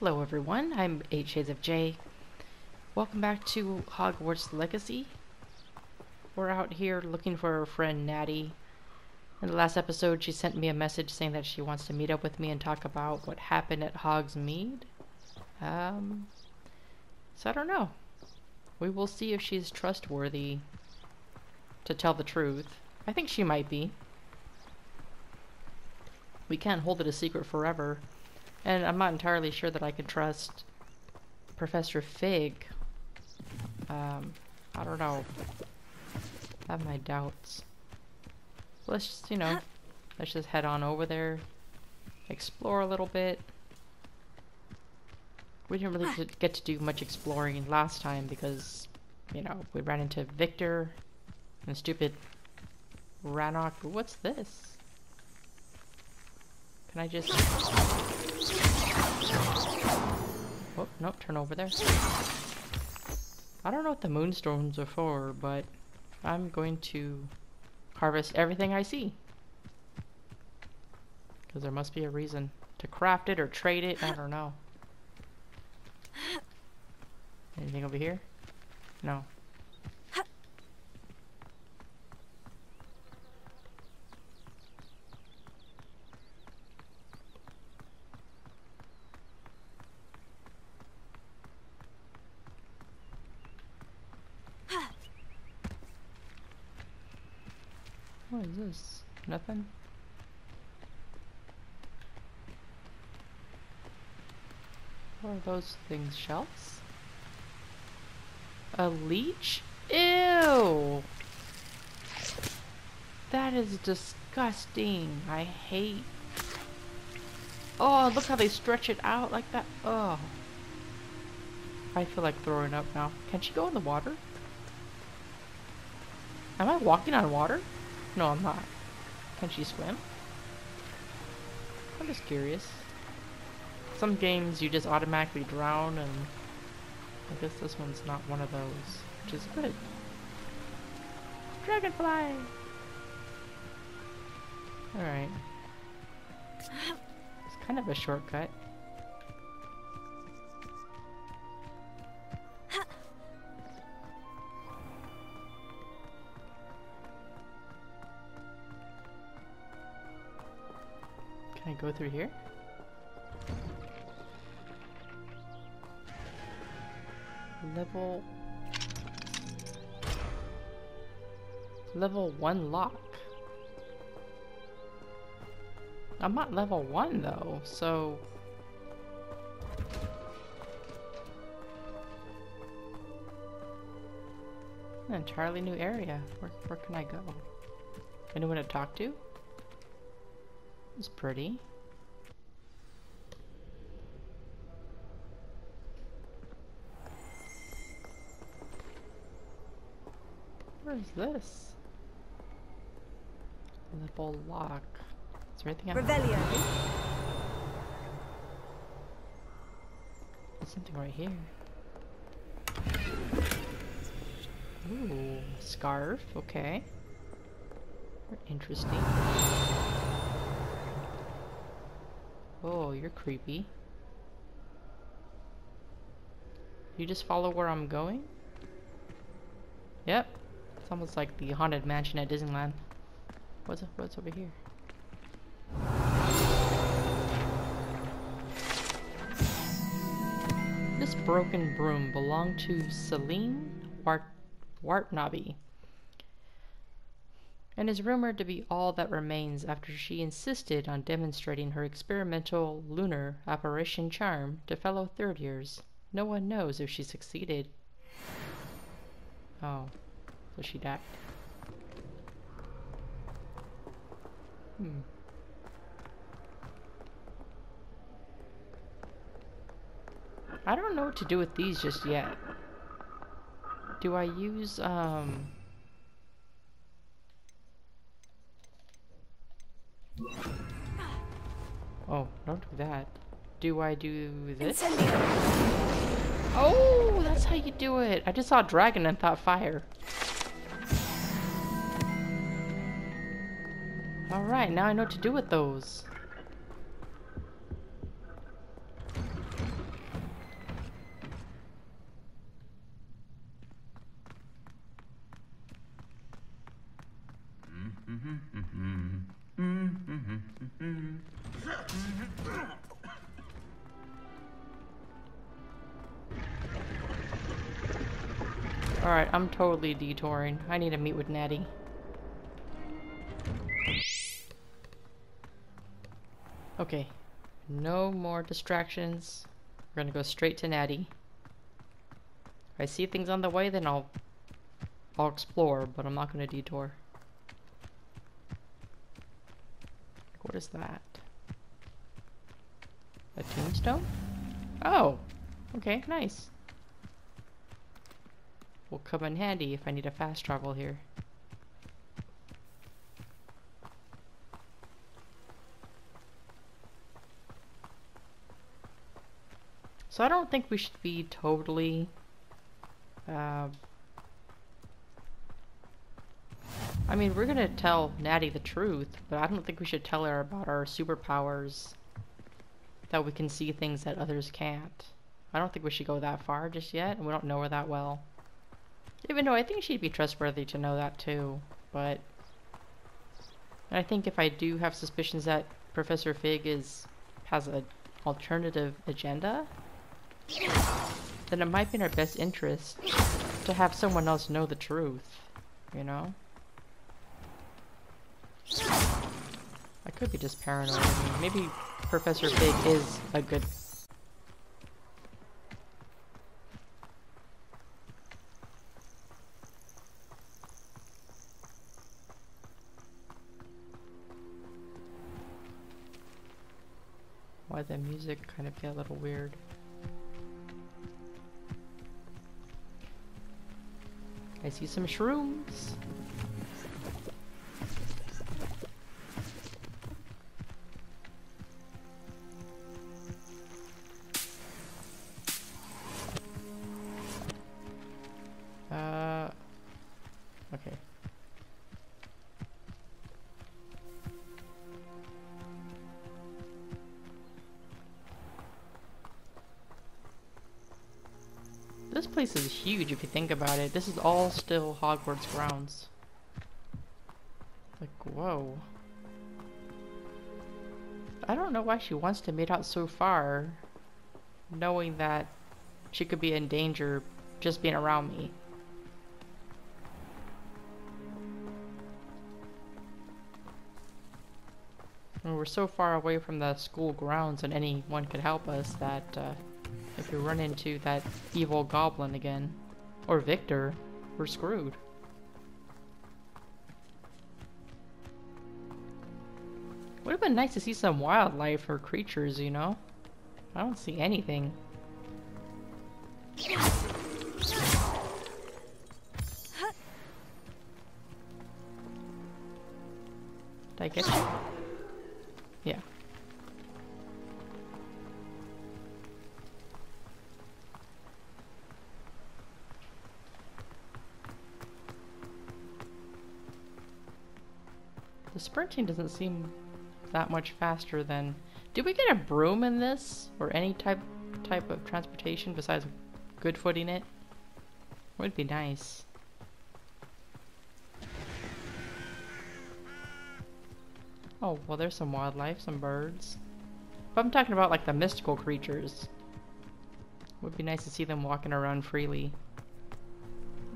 Hello everyone, I'm 8 Shades of J. Welcome back to Hogwarts Legacy. We're out here looking for our friend Natty. In the last episode she sent me a message saying that she wants to meet up with me and talk about what happened at Hogsmeade. So I don't know. We will see if she's trustworthy to tell the truth. I think she might be. We can't hold it a secret forever. And I'm not entirely sure that I can trust Professor Fig. I don't know. I have my doubts. Let's just, let's just head on over there. Explore a little bit. We didn't really get to do much exploring last time because, we ran into Victor and stupid Ranrok. What's this? Can I just... Oh, nope, turn over there. I don't know what the moonstones are for, but I'm going to harvest everything I see. Because there must be a reason to craft it or trade it, I don't know. Anything over here? No. What is this? Nothing? What are those things? Shells? A leech? Ew! That is disgusting. I hate... Oh, look how they stretch it out like that. Oh. I feel like throwing up now. Can she go in the water? Am I walking on water? No, I'm not. Can she swim? I'm just curious. Some games you just automatically drown, and I guess this one's not one of those, which is good. Dragonfly! Alright. It's kind of a shortcut. Can I go through here? Level 1 lock. I'm not level 1 though, so an entirely new area. Where can I go? Anyone to talk to? It's pretty. What is this? Level lock. Is there anything I There's something right here. Ooh, scarf. Okay. Interesting. Oh, you're creepy. You just follow where I'm going? Yep. It's almost like the Haunted Mansion at Disneyland. What's over here? This broken broom belonged to Celine Wartnobby and is rumored to be all that remains after she insisted on demonstrating her experimental lunar apparition charm to fellow third years. No one knows if she succeeded. Oh. So she died. I don't know what to do with these just yet. Do I use, Oh, don't do that. Do I do this? Oh, that's how you do it. I just saw a dragon and thought fire. Alright, now I know what to do with those. Alright, I'm totally detouring. I need to meet with Natty. Okay. No more distractions. We're gonna go straight to Natty. If I see things on the way, then I'll explore, but I'm not gonna detour. What is that? A tombstone? Oh! Okay, nice. Will come in handy if I need a fast travel here. So I don't think we should be totally I mean, we're gonna tell Natty the truth, but I don't think we should tell her about our superpowers, that we can see things that others can't. I don't think we should go that far just yet, and we don't know her that well. Even though I think she'd be trustworthy to know that too, but I think if I do have suspicions that Professor Fig has an alternative agenda, then it might be in our best interest to have someone else know the truth, you know? I could be just paranoid. Maybe Professor Fig is a good... Why the music kind of get a little weird. I see some shrooms. Okay. This place is huge if you think about it. This is all still Hogwarts grounds. Like, whoa. I don't know why she wants to meet out so far, knowing that she could be in danger just being around me. We're so far away from the school grounds and anyone could help us that if we run into that evil goblin again, or Victor, we're screwed. Would have been nice to see some wildlife or creatures, you know? I don't see anything. Did I get you? Yeah. The sprinting doesn't seem that much faster than... Do we get a broom in this? Or any type of transportation besides good footing it? Would be nice. Oh, well, there's some wildlife, some birds. But I'm talking about, like, the mystical creatures. Would be nice to see them walking around freely.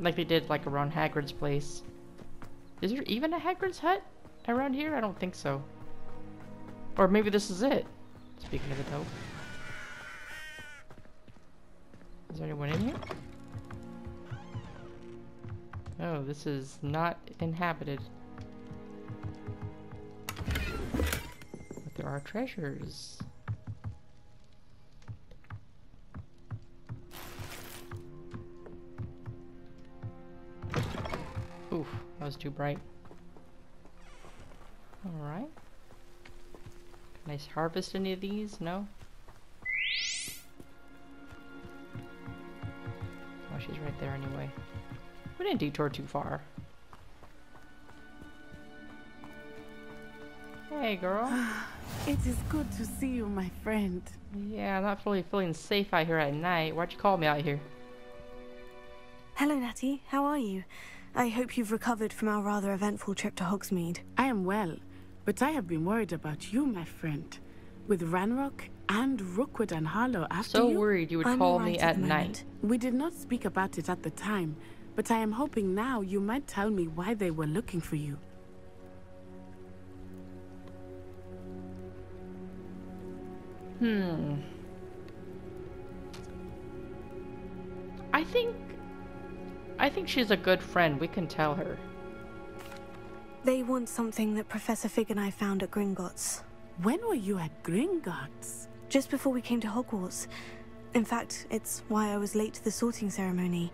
Like they did, like, around Hagrid's place. Is there even a Hagrid's hut around here? I don't think so. Or maybe this is it. Speaking of the dope. Is there anyone in here? Oh, this is not inhabited. There are treasures. Oof, that was too bright. Alright. Can I harvest any of these? No? Oh, she's right there anyway. We didn't detour too far. Hey, girl. It is good to see you, my friend. Yeah, I'm not fully feeling safe out here at night. Why'd you call me out here? Hello, Natty. How are you? I hope you've recovered from our rather eventful trip to Hogsmeade. I am well, but I have been worried about you, my friend. With Ranrok and Rookwood and Harlow after you... So worried you would call me at night. We did not speak about it at the time, but I am hoping now you might tell me why they were looking for you. I think she's a good friend. We can tell her. They want something that Professor Fig and I found at Gringotts. When were you at Gringotts? Just before we came to Hogwarts. In fact, it's why I was late to the sorting ceremony.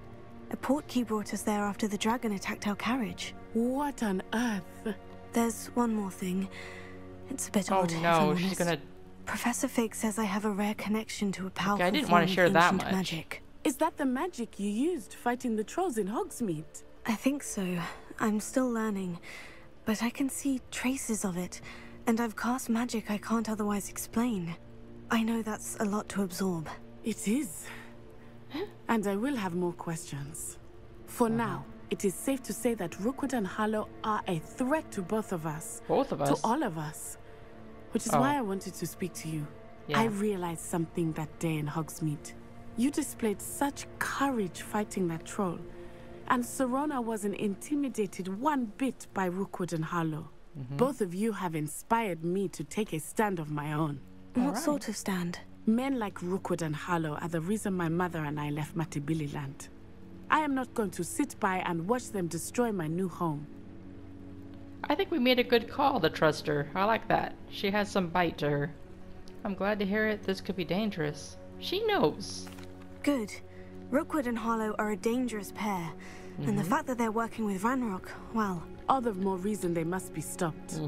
A portkey brought us there after the dragon attacked our carriage. What on earth? There's one more thing. It's a bit odd. Oh no, she's gonna... Professor Fig says I have a rare connection to a powerful form of ancient magic. I didn't want to share that much. Is that the magic you used fighting the trolls in Hogsmeade? I think so. I'm still learning. But I can see traces of it, and I've cast magic I can't otherwise explain. I know that's a lot to absorb. It is. And I will have more questions. For now, it is safe to say that Rookwood and Harlow are a threat to both of us. Both of us? To all of us. Which is why I wanted to speak to you. Yeah. I realized something that day in Hogsmeade. You displayed such courage fighting that troll. And Serona wasn't intimidated one bit by Rookwood and Harlow. Both of you have inspired me to take a stand of my own. What sort of stand? Men like Rookwood and Harlow are the reason my mother and I left Matabeleland. I am not going to sit by and watch them destroy my new home. I think we made a good call to trust her. I like that. She has some bite to her. I'm glad to hear it. This could be dangerous. She knows. Good. Rookwood and Harlow are a dangerous pair. And the fact that they're working with Ranrok, well... All the more reason they must be stopped.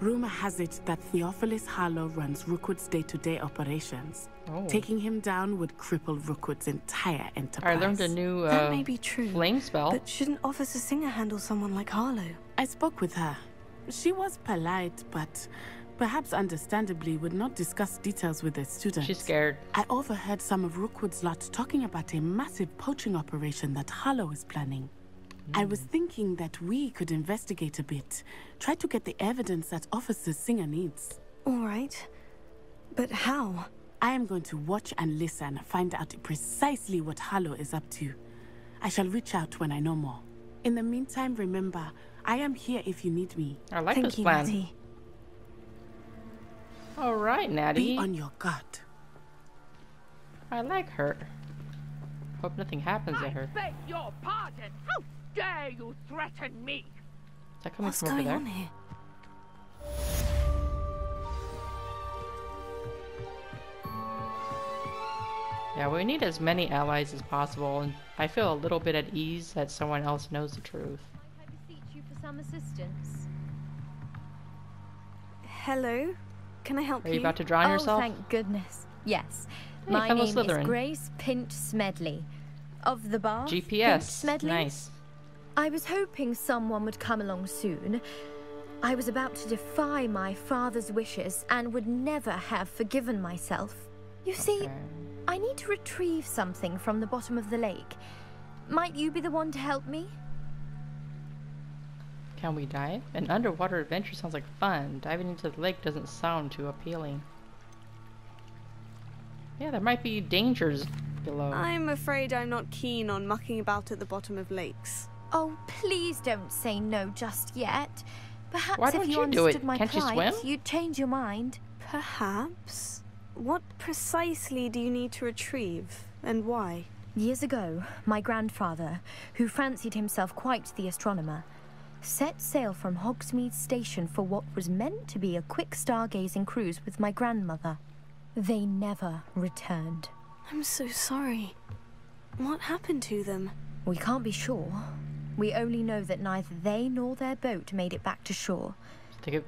Rumor has it that Theophilus Harlow runs Rookwood's day-to-day operations. Taking him down would cripple Rookwood's entire enterprise. I learned a new that may be true, flame spell. But shouldn't Officer Singer handle someone like Harlow? I spoke with her. She was polite, but perhaps understandably would not discuss details with their students. She's scared. I overheard some of Rookwood's lot talking about a massive poaching operation that Harlow is planning. I was thinking that we could investigate a bit, try to get the evidence that Officer Singer needs. All right, but how? I am going to watch and listen, find out precisely what Harlow is up to. I shall reach out when I know more. In the meantime, remember, I am here if you need me. I like this plan. Thank you, Natty. All right, Natty. Be on your guard. I like her. Hope nothing happens to her. I beg your pardon. How dare you threaten me? Is that coming from over there? What's going on here? Yeah, we need as many allies as possible, and I feel a little bit at ease that someone else knows the truth. I beseech you for some assistance. Hello? Can I help you? Are you about to drown yourself? Oh, thank goodness. Yes. Hey, my name is Grace Pint Smedley. Of the bar. GPS. Nice. I was hoping someone would come along soon. I was about to defy my father's wishes and would never have forgiven myself. You see, I need to retrieve something from the bottom of the lake. Might you be the one to help me? Can we dive? An underwater adventure sounds like fun. Diving into the lake doesn't sound too appealing. Yeah, there might be dangers below. I'm afraid I'm not keen on mucking about at the bottom of lakes. Oh, please don't say no just yet. Perhaps if you understood my plight, you'd change your mind. Perhaps? What precisely do you need to retrieve, and why? Years ago, my grandfather, who fancied himself quite the astronomer, set sail from Hogsmeade Station for what was meant to be a quick stargazing cruise with my grandmother. They never returned. I'm so sorry. What happened to them? We can't be sure. We only know that neither they nor their boat made it back to shore. They were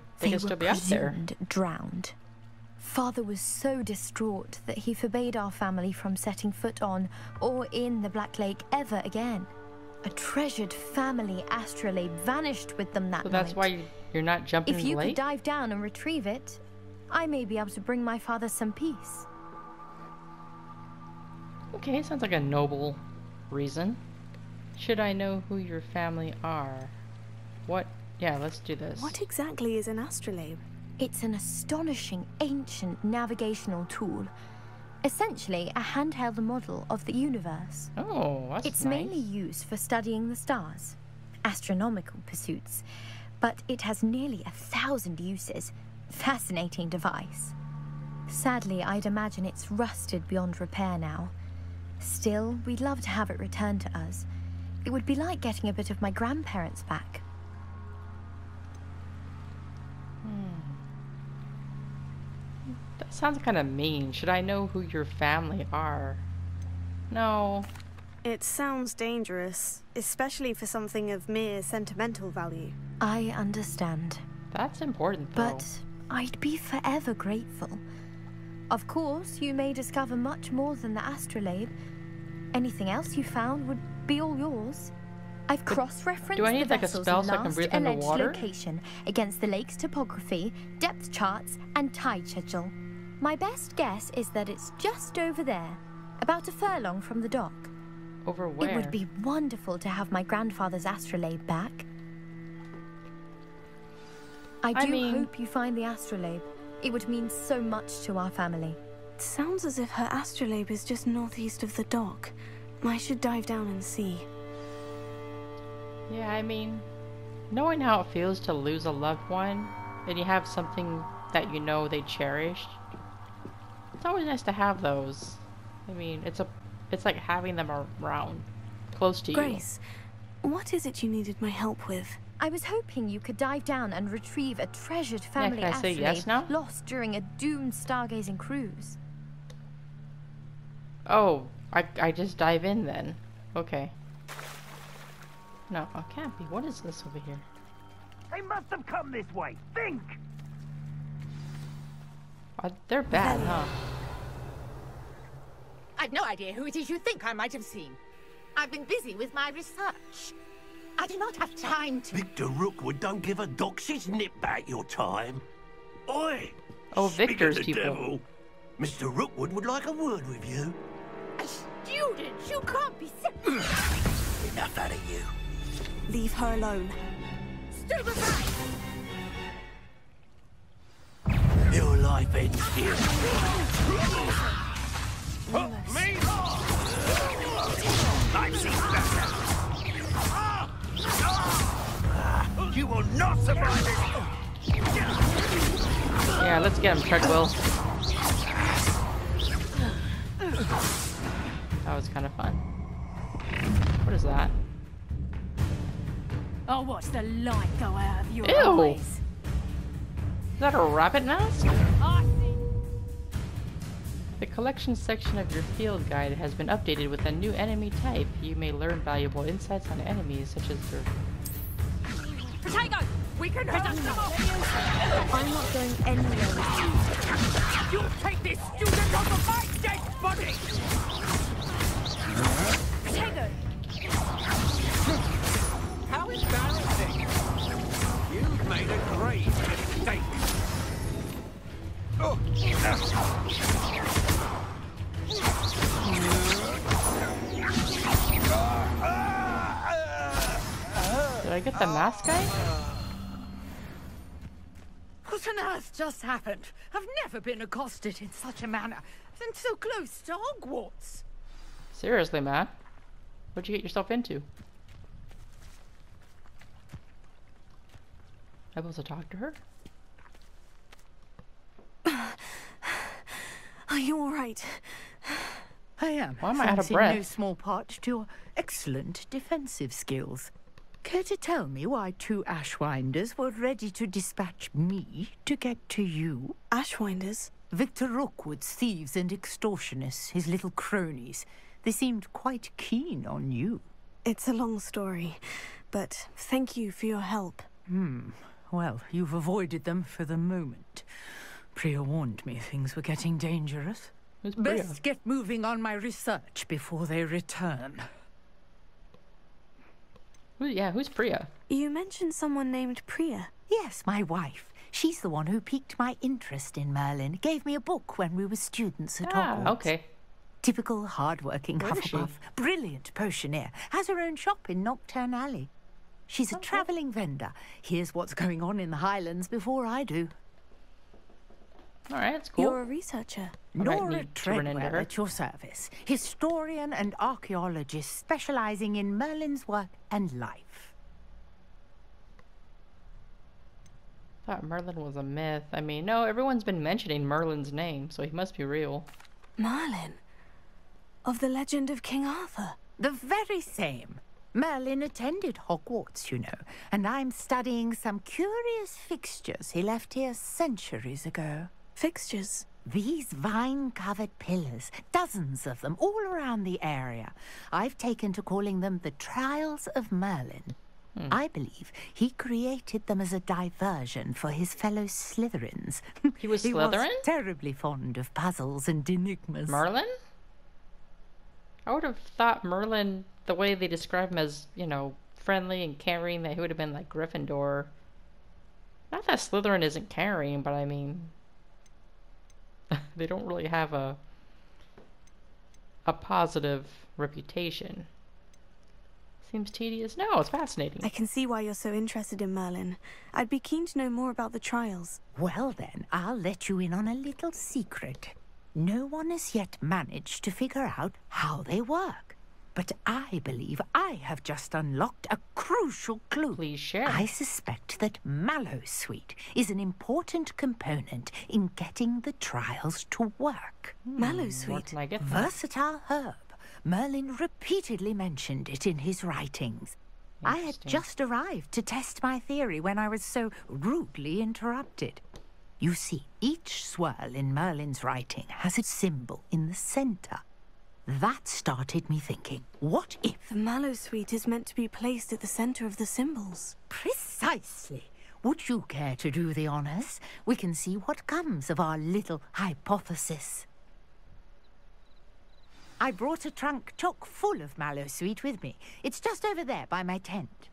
presumed drowned. Father was so distraught that he forbade our family from setting foot on or in the Black Lake ever again. A treasured family astrolabe vanished with them that night. So that's why you're not jumping in the lake? If you could dive down and retrieve it, I may be able to bring my father some peace. Okay, sounds like a noble reason. Should I know who your family are? What? Yeah, let's do this. What exactly is an astrolabe? It's an astonishing ancient navigational tool. Essentially a handheld model of the universe. Oh, that's nice. It's mainly used for studying the stars, astronomical pursuits, but it has nearly 1,000 uses. Fascinating device. Sadly, I'd imagine it's rusted beyond repair now. Still, we'd love to have it returned to us. It would be like getting a bit of my grandparents back. That sounds kind of mean. Should I know who your family are? No. It sounds dangerous, especially for something of mere sentimental value. I understand. That's important, though. But I'd be forever grateful. Of course, you may discover much more than the astrolabe. Anything else you found would be all yours. I've cross-referenced the vessel's last alleged location against the lake's topography, depth charts, and tide schedule. My best guess is that it's just over there, about a furlong from the dock. Over where? It would be wonderful to have my grandfather's astrolabe back. I hope you find the astrolabe. It would mean so much to our family. It sounds as if her astrolabe is just northeast of the dock. I should dive down and see. Yeah, I mean, knowing how it feels to lose a loved one, and you have something that you know they cherished, it's always nice to have those. I mean, it's like having them around, close to you. Grace, what is it you needed my help with? I was hoping you could dive down and retrieve a treasured family astrolabe lost during a doomed stargazing cruise. Oh, I just dive in then. Okay. No, I can't be. What is this over here? They must have come this way. Think. They're bad, huh? I've no idea who it is you think I might have seen. I've been busy with my research. I do not have time to. Victor Rookwood, don't give a doxy's nip back your time. Oi! Oh, Victor's people. Mr. Rookwood would like a word with you. A student? You can't be serious. Enough out of you. Leave her alone. Stupefy! Your life ends here. Oh, me! Life's better. You will not survive it! Yeah, let's get him, Treadwell. That was kind of fun. What is that? Oh, what's the light go out of your eyes? Is that a rabbit mask? The collection section of your field guide has been updated with a new enemy type. You may learn valuable insights on enemies such as their... Potato! We can hurt them all! I'm not going anywhere. You'll take this student off of my dead body! Potato! How embarrassing! You've made a grave mistake! Oh. Did I get the mask guy? What on earth just happened? I've never been accosted in such a manner, and so close to Hogwarts. Seriously, man. What'd you get yourself into? I was able to talk to her. Are you all right? I am. Why am I out of breath? No small part to your excellent defensive skills. Care to tell me why two Ashwinders were ready to dispatch me to get to you? Ashwinders? Victor Rookwood's thieves and extortionists, his little cronies. They seemed quite keen on you. It's a long story, but thank you for your help. Well, you've avoided them for the moment. Priya warned me things were getting dangerous. Best get moving on my research before they return. Yeah, who's Priya? You mentioned someone named Priya. Yes, my wife. She's the one who piqued my interest in Merlin. Gave me a book when we were students at Hogwarts. Okay. Typical hard-working Hufflepuff. Brilliant potioneer. Has her own shop in Nocturne Alley. She's a travelling vendor. Here's what's going on in the Highlands before I do. All right, that's cool. You're a researcher. nor a Treadwell at your service, historian and archaeologist specializing in Merlin's work and life. I thought Merlin was a myth. I mean, no, everyone's been mentioning Merlin's name, so he must be real. Merlin? Of the legend of King Arthur? The very same. Merlin attended Hogwarts, you know, and I'm studying some curious fixtures he left here centuries ago. Fixtures? These vine-covered pillars, dozens of them, all around the area. I've taken to calling them the Trials of Merlin. Hmm. I believe he created them as a diversion for his fellow Slytherins. He was Slytherin? He was terribly fond of puzzles and enigmas. Merlin? I would have thought Merlin, the way they describe him as, you know, friendly and caring, that he would have been like Gryffindor. Not that Slytherin isn't caring, but I mean, they don't really have a positive reputation. Seems tedious. No, it's fascinating. I can see why you're so interested in Merlin. I'd be keen to know more about the trials. Well then, I'll let you in on a little secret. No one has yet managed to figure out how they work. But I believe I have just unlocked a crucial clue. Please share. I suspect that Mallowsweet is an important component in getting the trials to work. Mallowsweet? What, versatile herb. Merlin repeatedly mentioned it in his writings. I had just arrived to test my theory when I was so rudely interrupted. You see, each swirl in Merlin's writing has its symbol in the center. That started me thinking, what if the Mallowsweet is meant to be placed at the center of the symbols? Precisely. Would you care to do the honors? We can see what comes of our little hypothesis. I brought a trunk chock full of Mallowsweet with me. It's just over there by my tent.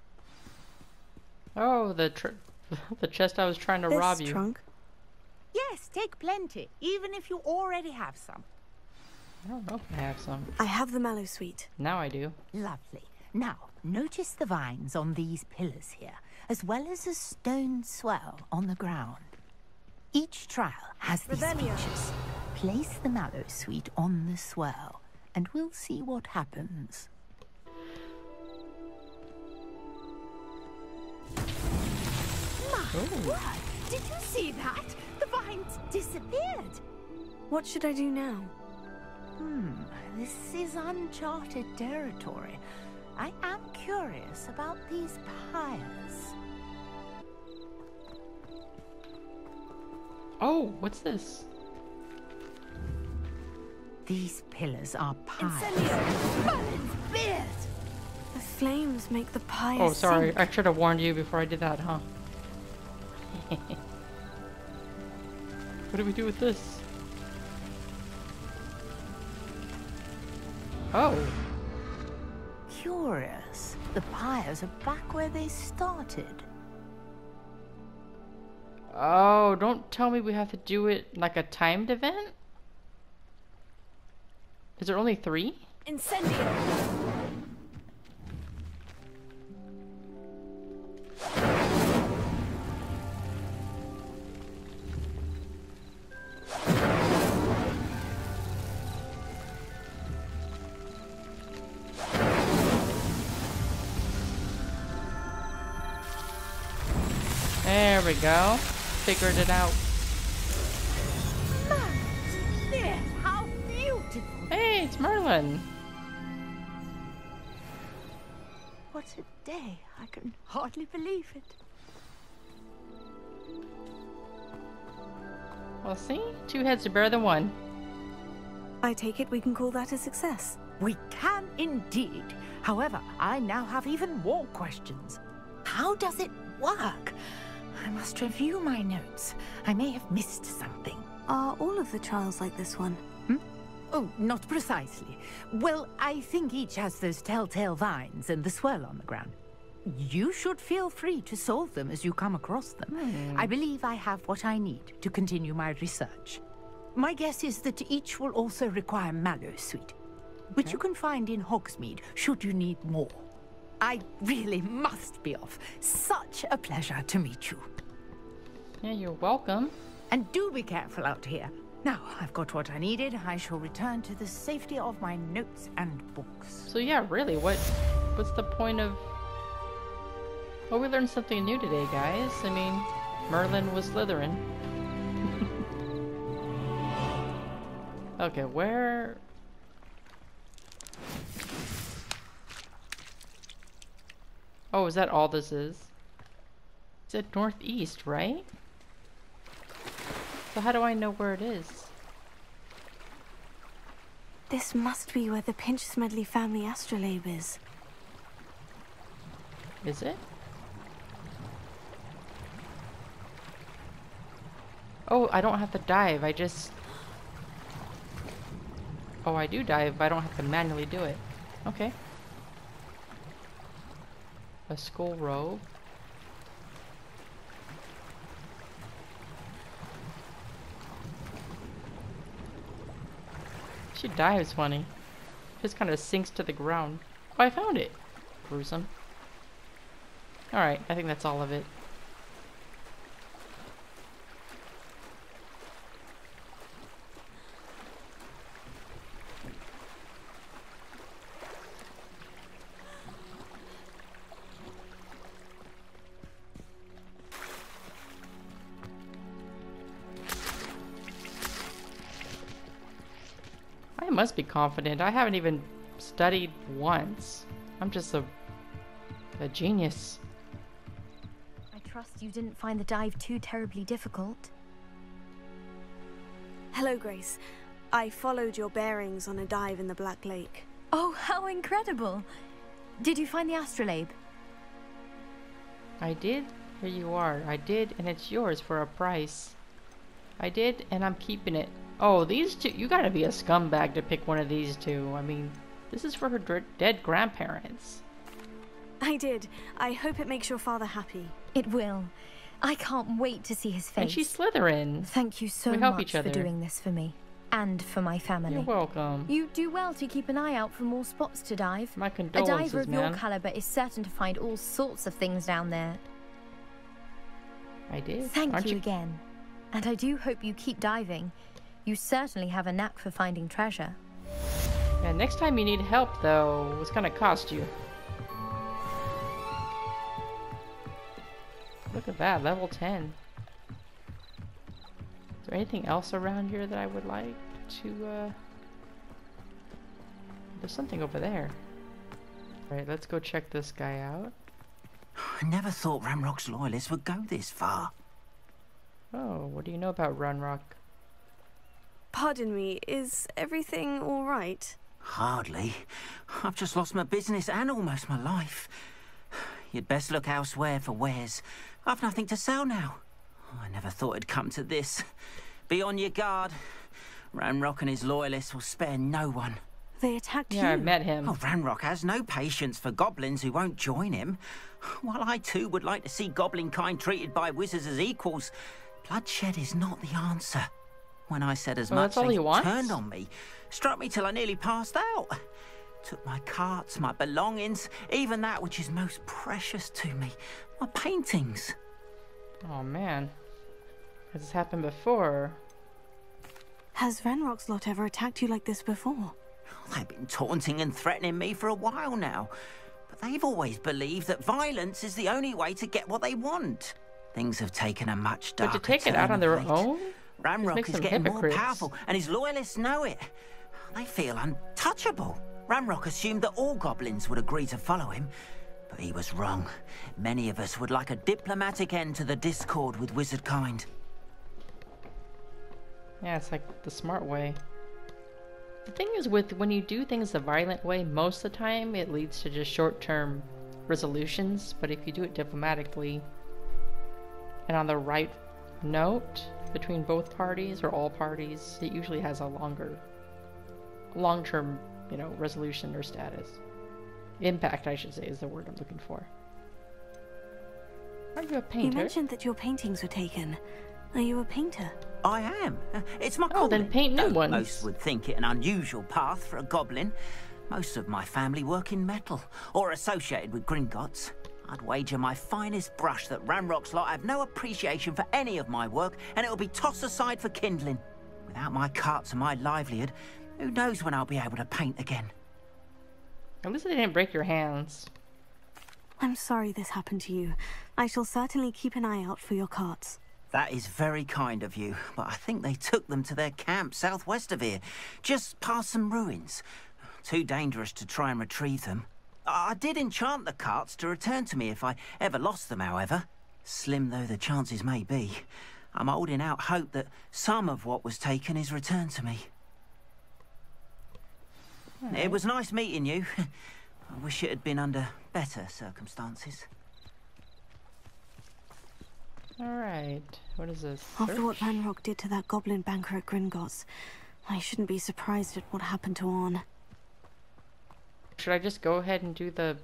Oh, the chest I was trying to rob you. This trunk? Yes, take plenty, even if you already have some. I don't know if I have some. I have the Mallowsweet. Now I do. Lovely. Now, notice the vines on these pillars here, as well as a stone swirl on the ground. Each trial has these features. Place the Mallowsweet on the swirl, and we'll see what happens. My word! Did you see that? The vines disappeared! What should I do now? Hmm, this is uncharted territory. I am curious about these pyres. Oh, what's this? These pillars are pyres. Merlin's beard! The flames make the pyres. Oh, sorry. Sink. I should have warned you before I did that, huh? What do we do with this? Oh. Curious. The pyres are back where they started. Oh, don't tell me we have to do it like a timed event? Is there only 3? Incendio! There we go. Figured it out. Hey, it's Merlin. What a day. I can hardly believe it. Well, see? 2 heads are better than 1. I take it we can call that a success. We can indeed. However, I now have even more questions. How does it work? I must review my notes. I may have missed something. Are all of the trials like this one? Hmm? Oh, not precisely. Well, I think each has those telltale vines and the swirl on the ground. You should feel free to solve them as you come across them. I believe I have what I need to continue my research. My guess is that each will also require Mallowsweet, which you can find in Hogsmeade should you need more. I really must be off. Such a pleasure to meet you. Yeah, you're welcome. And do be careful out here. Now I've got what I needed. I shall return to the safety of my notes and books. So yeah, really, what's the point of... Well, we learned something new today, guys. I mean, Merlin was Slytherin. Okay, where... Oh, is that all this is? It's at northeast, right? So how do I know where it is? This must be where the Pinch Smedley family astrolabe is. Is it? Oh, I don't have to dive, I just... Oh, I do dive, but I don't have to manually do it. Okay. A school robe. She dives funny. Just kind of sinks to the ground. Oh, I found it! Gruesome. Alright, I think that's all of it. Must be confident. I haven't even studied once. I'm just a genius. I trust you didn't find the dive too terribly difficult. Hello, Grace. I followed your bearings on a dive in the Black Lake. Oh, how incredible! Did you find the astrolabe? I did. Here you are. I did, and it's yours for a price. I did, and I'm keeping it. Oh, these two, you gotta be a scumbag to pick one of these two. I mean, this is for her dead grandparents. I did. I hope it makes your father happy. It will. I can't wait to see his face. And she's Slytherin. Thank you so much for doing this for me. And for my family. You're welcome. You do well to keep an eye out for more spots to dive. My condolences, man. A diver of your caliber is certain to find all sorts of things down there. I did. Thank you again. And I do hope you keep diving. You certainly have a knack for finding treasure. Yeah, next time you need help though, it's gonna cost you. Look at that, level 10. Is there anything else around here that I would like to, There's something over there. Alright, let's go check this guy out. I never thought Ranrok's loyalists would go this far. Oh, what do you know about Ranrok? Pardon me, is everything all right? Hardly. I've just lost my business and almost my life. You'd best look elsewhere for wares. I've nothing to sell now. Oh, I never thought it'd come to this. Be on your guard. Ranrok and his loyalists will spare no one. They attacked you? Yeah, I met him. Oh, Ranrok has no patience for goblins who won't join him. While I too would like to see goblin kind treated by wizards as equals, bloodshed is not the answer. When I said as much, they turned on me, struck me till I nearly passed out. Took my carts, my belongings, even that which is most precious to me, my paintings. Oh man, has this happened before? Has Ranrok's lot ever attacked you like this before? They've been taunting and threatening me for a while now, but they've always believed that violence is the only way to get what they want. Things have taken a much darker turn. But to take it out on their own? Ranrok is getting more powerful, and his loyalists know it. They feel untouchable. Ranrok assumed that all goblins would agree to follow him, but he was wrong. Many of us would like a diplomatic end to the discord with wizard kind. Yeah, it's like the smart way. The thing is, with when you do things the violent way, most of the time it leads to just short-term resolutions. But if you do it diplomatically and on the right note, between both parties or all parties, it usually has a long-term, you know, resolution or status. Impact, I should say, is the word I'm looking for. Are you a painter? You mentioned that your paintings were taken. Are you a painter? I am. It's my calling. Oh, then paint new ones. Most would think it an unusual path for a goblin. Most of my family work in metal or associated with Gringotts. I'd wager my finest brush that Ranrok's lot have no appreciation for any of my work, and it'll be tossed aside for kindling. Without my carts and my livelihood, who knows when I'll be able to paint again. At least they didn't break your hands. I'm sorry this happened to you. I shall certainly keep an eye out for your carts. That is very kind of you, but I think they took them to their camp southwest of here, just past some ruins. Too dangerous to try and retrieve them. I did enchant the carts to return to me if I ever lost them, however. Slim though the chances may be, I'm holding out hope that some of what was taken is returned to me. Right. It was nice meeting you. I wish it had been under better circumstances. Alright, what is this? Search? After what Ranrok did to that goblin banker at Gringotts, I shouldn't be surprised at what happened to Arn. Should I just go ahead and do the...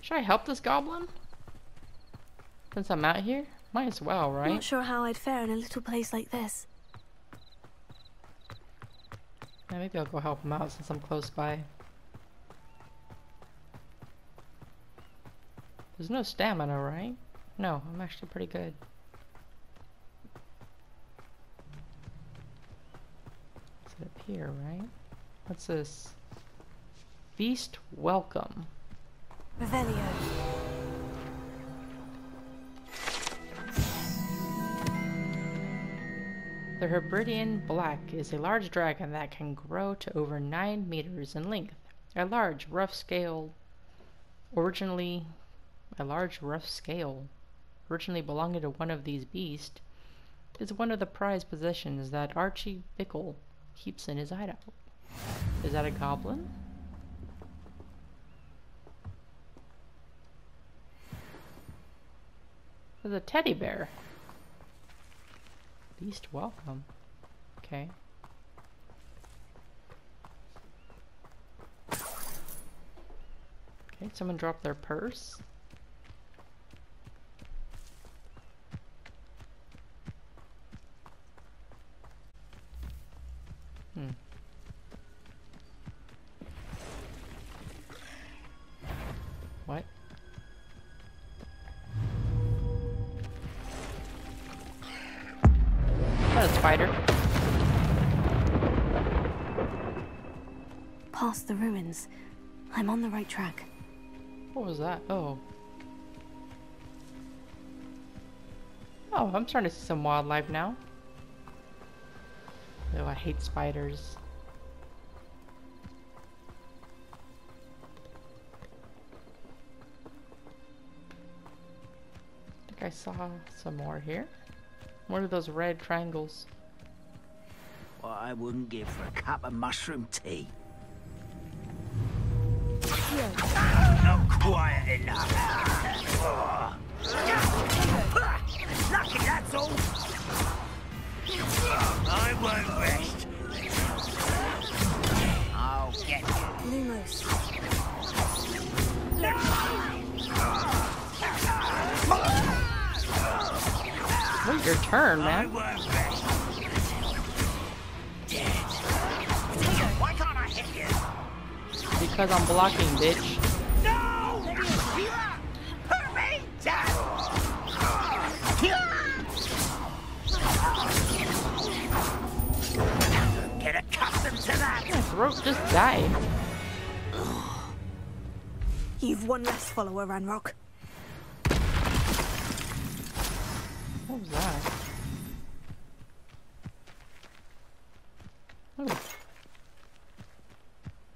Should I help this goblin? Since I'm out here? Might as well, right? Not sure how I'd fare in a little place like this. Yeah, maybe I'll go help him out since I'm close by. There's no stamina, right? No, I'm actually pretty good. It's up here, right? What's this? Feast welcome. Revelio. The Hebridean Black is a large dragon that can grow to over 9 meters in length. A large rough scale, originally belonging to one of these beasts, is one of the prized possessions that Archie Bickle keeps in his hideout. Is that a goblin? There's a teddy bear. Beast welcome. Okay. Okay, someone dropped their purse. What? That's a spider. Past the ruins. I'm on the right track. What was that? Oh. Oh, I'm starting to see some wildlife now. Though I hate spiders. I think I saw some more here. What are those red triangles? Well, I wouldn't give for a cup of mushroom tea. Yeah. Not quiet enough. Lucky that's all. I won't rest. I'll get you. Lumos. Wait, your turn, man. I won't rest. Dead. Why can't I hit you? Because I'm blocking, bitch. No! Put me down! Get accustomed to that. My throat just died. You've one less follower, Ranrok. What was that? Oh.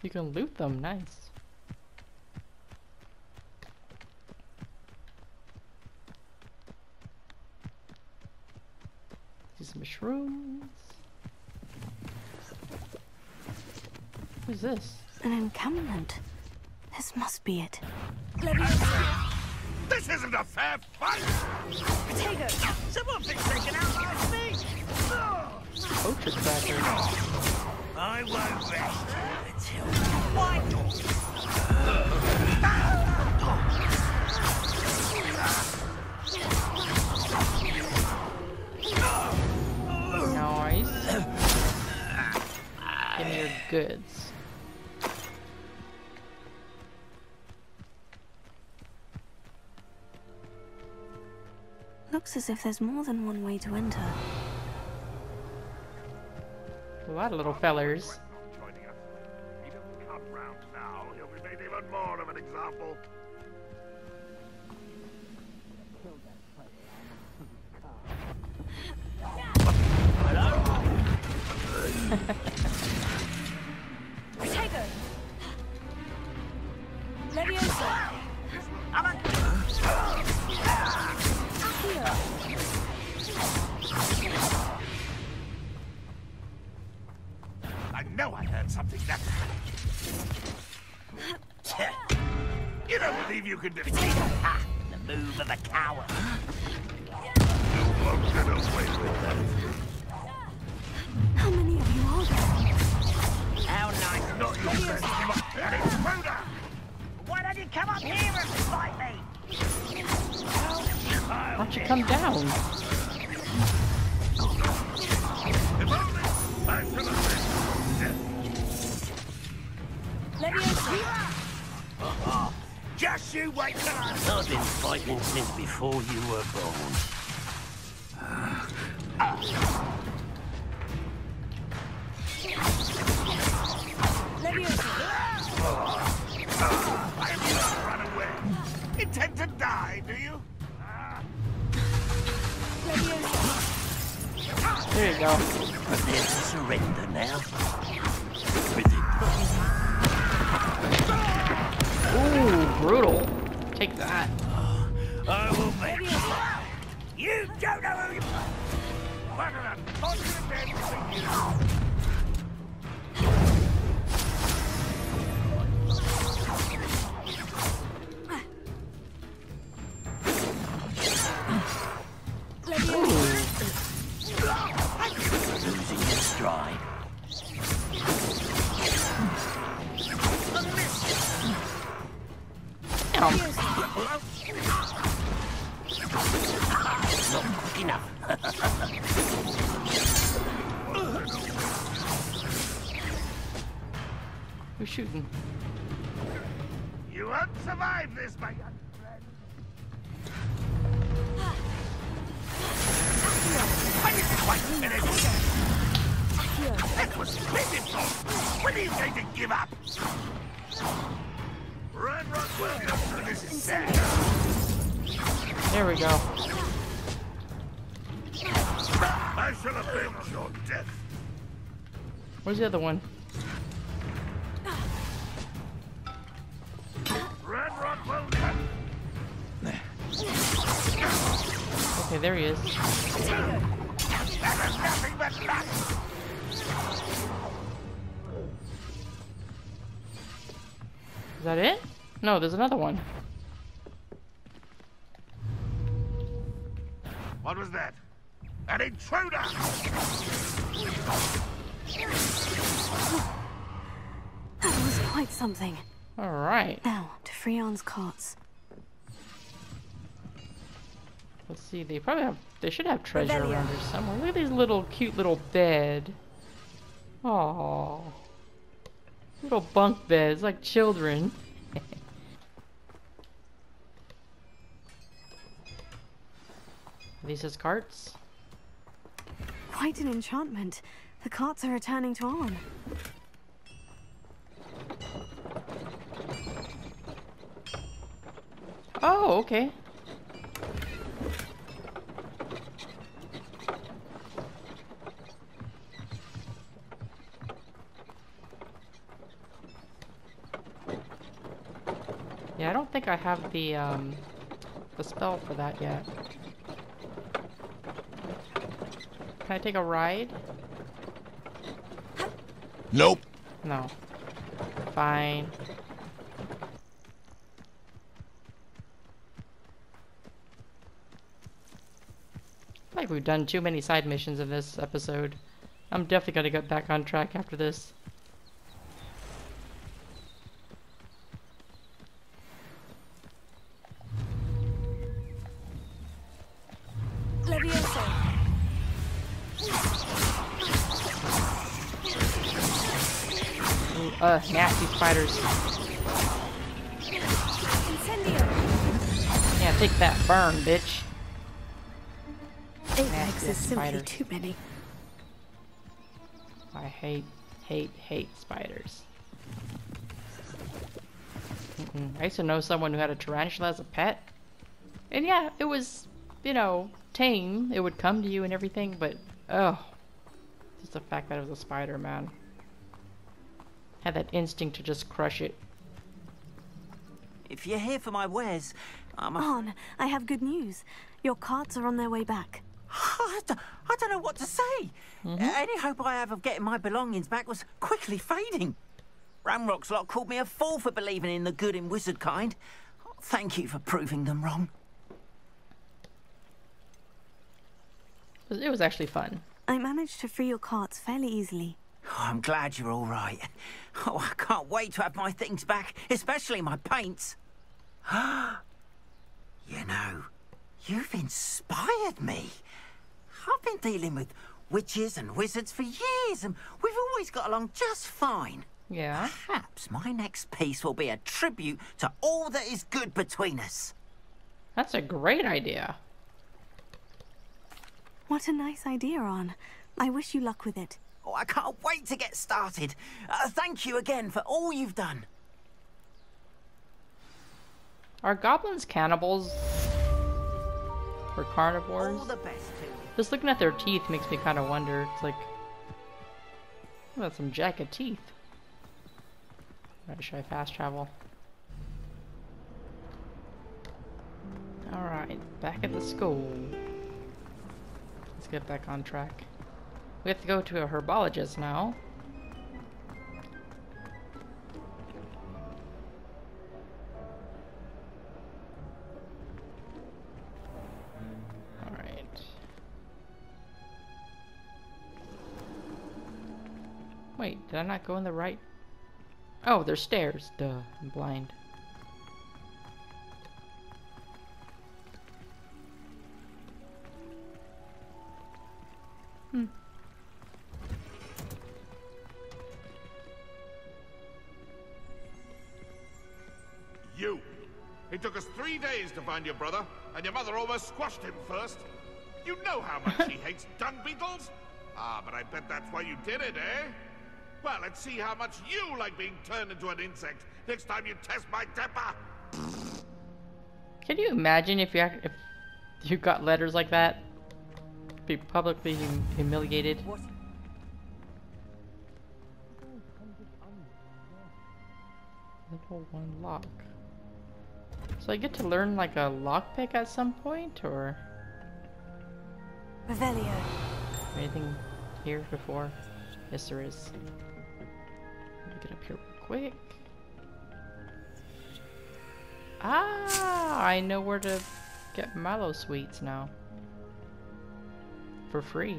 You can loot them, nice. These mushrooms. Who's this? An encampment. This must be it. This isn't a fair fight! Potato! Someone's been taken out by me! Poacher cracker. I won't rest until my Nice. Give me your goods. Looks as if there's more than one way to enter. A lot of little fellers. Joining us. He doesn't come round now. He'll be made even more of an example. I know I heard something that you don't believe you can defeat the move of a coward. How many of you are there? How nice. Not you, why don't you come up here and fight me? Why don't you come down? Just you wait till I've been fighting since before you were born. I am not run away. Intend to die, do you? There you go. Prepare to surrender now. Ooh, brutal. Take that. I will make you don't know who you are. What an unfortunate man between you. Ooh. Losing your stride. Not quick enough. Who's shooting? You won't survive this, my young friend. I didn't quite finish. That was splendid. When are you going to give up? Ranrok will come to this end. There we go. I shall avenge your death. Where's the other one? Ranrok will come. Okay, there he is. That is nothing but luck. Is that it? No, there's another one. What was that? An intruder! That was quite something. All right. Now to Freon's carts. Let's see. They probably have. They should have treasure around here somewhere. Look at these little cute little bed. Aww. Little bunk beds, like children. Are these his carts? Quite an enchantment. The carts are returning to Arn. Oh, okay. Yeah, I don't think I have the spell for that yet. Can I take a ride? Nope. No. Fine. I feel like we've done too many side missions in this episode. I'm definitely gonna get back on track after this. Nasty spiders. Yeah, take that burn, bitch. Apex is simply too many. I hate spiders. I used to know someone who had a tarantula as a pet. And yeah, it was, you know, tame. It would come to you and everything, but, oh. Just the fact that it was a spider, man. Had that instinct to just crush it. If you're here for my wares, I'm... Arn, I have good news. Your carts are on their way back. I don't know what to say. Any hope I have of getting my belongings back was quickly fading. Ranrock's lot called me a fool for believing in the good and wizard kind. Thank you for proving them wrong. It was actually fun. I managed to free your carts fairly easily. Oh, I'm glad you're all right. Oh, I can't wait to have my things back, especially my paints. You know, you've inspired me. I've been dealing with witches and wizards for years, and we've always got along just fine. Yeah. Perhaps my next piece will be a tribute to all that is good between us. That's a great idea. What a nice idea, Arn. I wish you luck with it. Oh, I can't wait to get started. Thank you again for all you've done. Are goblins cannibals? Or carnivores? All the best too. Just looking at their teeth makes me kind of wonder. It's like... What about some jack of teeth? Alright, should I fast travel? Alright, back at the school. Let's get back on track. We have to go to a herbologist now. Alright. Wait, did I not go in the right? Oh, there's stairs. Duh, I'm blind. You! It took us 3 days to find your brother, and your mother almost squashed him first. You know how much she hates dung beetles? Ah, but I bet that's why you did it, eh? Well, let's see how much you like being turned into an insect next time you test my temper. Can you imagine if you got letters like that? Be publicly humiliated. Level 1 lock. So I get to learn like a lockpick at some point, or Revelio. Anything here before? Yes, there is. Let me get up here real quick. Ah, I know where to get Mallowsweets now. For free.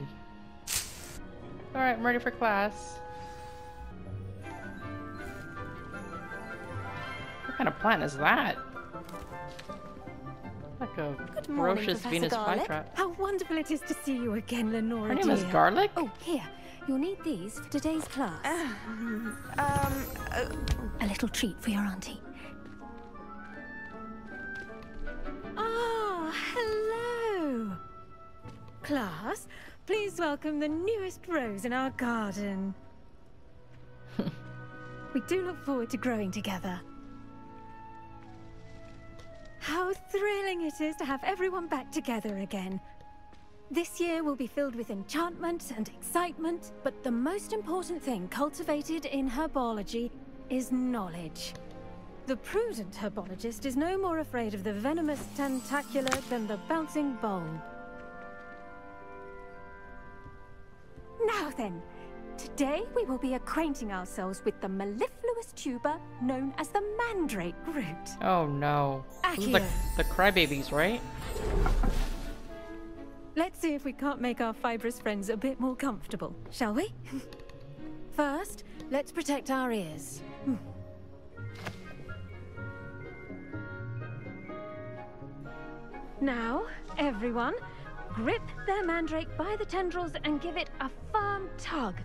Alright, I'm ready for class. What kind of plant is that? Like a good ferocious morning, Venus flytrap. How wonderful it is to see you again, Lenora. Her name is Garlic? Oh, here. You'll need these for today's class. A little treat for your auntie. Oh, hello! Class, please welcome the newest rose in our garden. We do look forward to growing together. How thrilling it is to have everyone back together again. This year will be filled with enchantment and excitement, but the most important thing cultivated in herbology is knowledge. The prudent herbologist is no more afraid of the venomous tentacular than the bouncing bulb. Now then, today we will be acquainting ourselves with the mellifluous tuber known as the mandrake root. Oh no. This is the crybabies, right? Let's see if we can't make our fibrous friends a bit more comfortable, shall we? First, let's protect our ears. Now, everyone, grip their mandrake by the tendrils and give it a firm tug.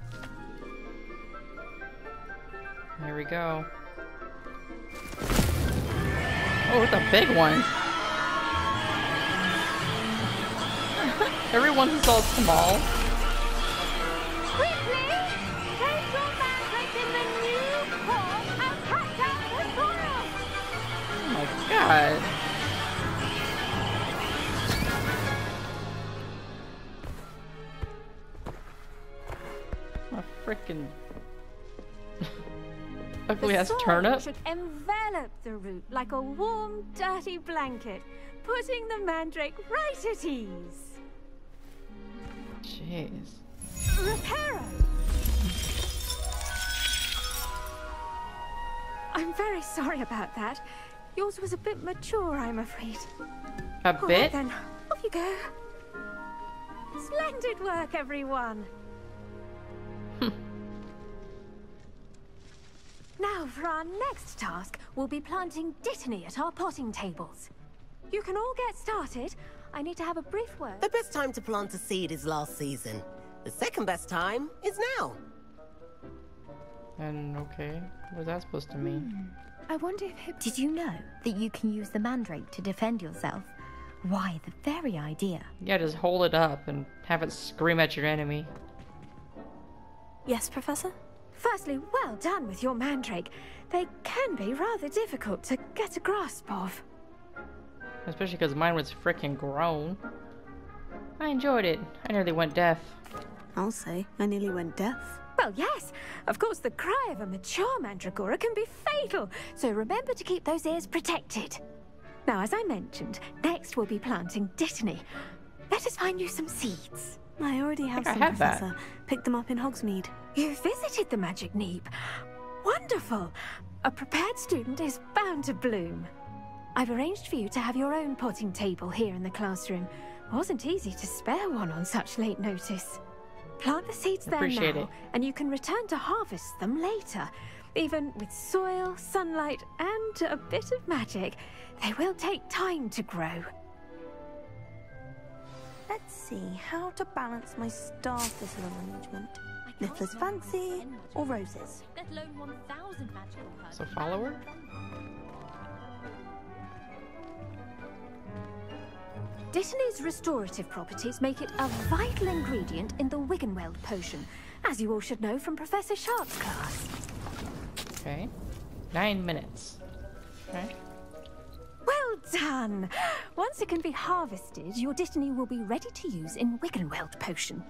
There we go. Oh, it's a big one. Everyone's all small. Quickly! God. A freaking ugly ass turnip. Should envelop the root like a warm, dirty blanket, putting the mandrake right at ease. Jeez. Reparo. I'm very sorry about that. Yours was a bit mature, I'm afraid. A bit? All right, then. Off you go. Splendid work, everyone. Now, for our next task, we'll be planting Dittany at our potting tables. You can all get started. I need to have a brief word. The best time to plant a seed is last season. The second best time is now. And okay, what's that supposed to mean? I wonder if Hip... Did you know that you can use the mandrake to defend yourself? Why, the very idea. Yeah, just hold it up and have it scream at your enemy. Yes, Professor? Firstly, well done with your mandrake. They can be rather difficult to get a grasp of. Especially because mine was frickin' grown. I enjoyed it. I nearly went deaf. I'll say, I nearly went deaf. Well, yes. Of course, the cry of a mature mandragora can be fatal, so remember to keep those ears protected. Now, as I mentioned, next we'll be planting Dittany. Let us find you some seeds. I already have some, Professor. Picked them up in Hogsmeade. You visited the Magic Neeb. Wonderful. A prepared student is bound to bloom. I've arranged for you to have your own potting table here in the classroom. Wasn't easy to spare one on such late notice. Plant the seeds there now, and you can return to harvest them later. Even with soil, sunlight, and a bit of magic, they will take time to grow. Let's see how to balance my star thistle arrangement. Niffler's fancy or roses? Let alone 1,000 magical herbs. So follow her? Dittany's restorative properties make it a vital ingredient in the Wiggenweld potion, as you all should know from Professor Sharp's class. Okay. 9 minutes. Okay. Well done! Once it can be harvested, your Dittany will be ready to use in Wiggenweld potion.